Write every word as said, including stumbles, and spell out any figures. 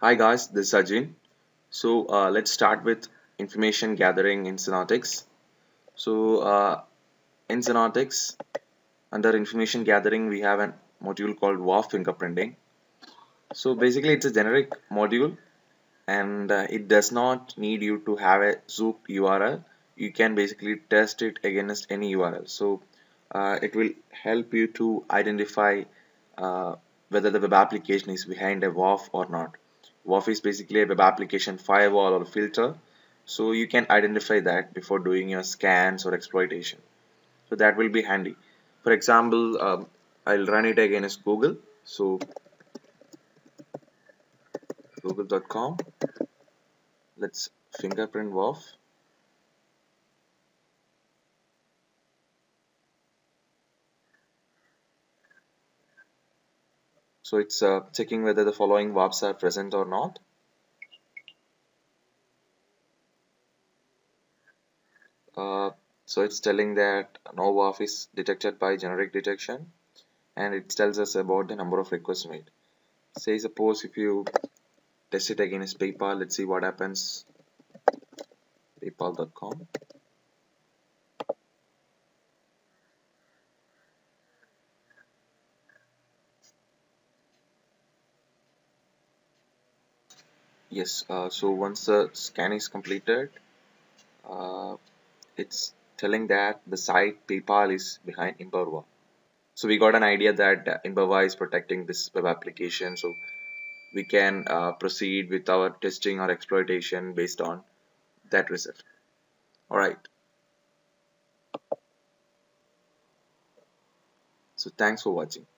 Hi guys, this is Ajin. So uh, let's start with information gathering in Xenotix. So uh, in Xenotix, under information gathering, we have a module called W A F fingerprinting. So basically it's a generic module and uh, it does not need you to have a Zope U R L. You can basically test it against any U R L. So uh, it will help you to identify uh, whether the web application is behind a W A F or not. W A F is basically a web application firewall or filter, so you can identify that before doing your scans or exploitation. So that will be handy. For example, um, I'll run it against Google. So google dot com. Let's fingerprint W A F. So it's uh, checking whether the following W A Fs are present or not. Uh, so it's telling that no W A F is detected by generic detection, and it tells us about the number of requests made. Say suppose if you test it against PayPal, let's see what happens. PayPal dot com. Yes, uh, so once the scan is completed, uh, it's telling that the site PayPal is behind Imperva. So we got an idea that uh, Imperva is protecting this web application, so we can uh, proceed with our testing or exploitation based on that result. Alright. So thanks for watching.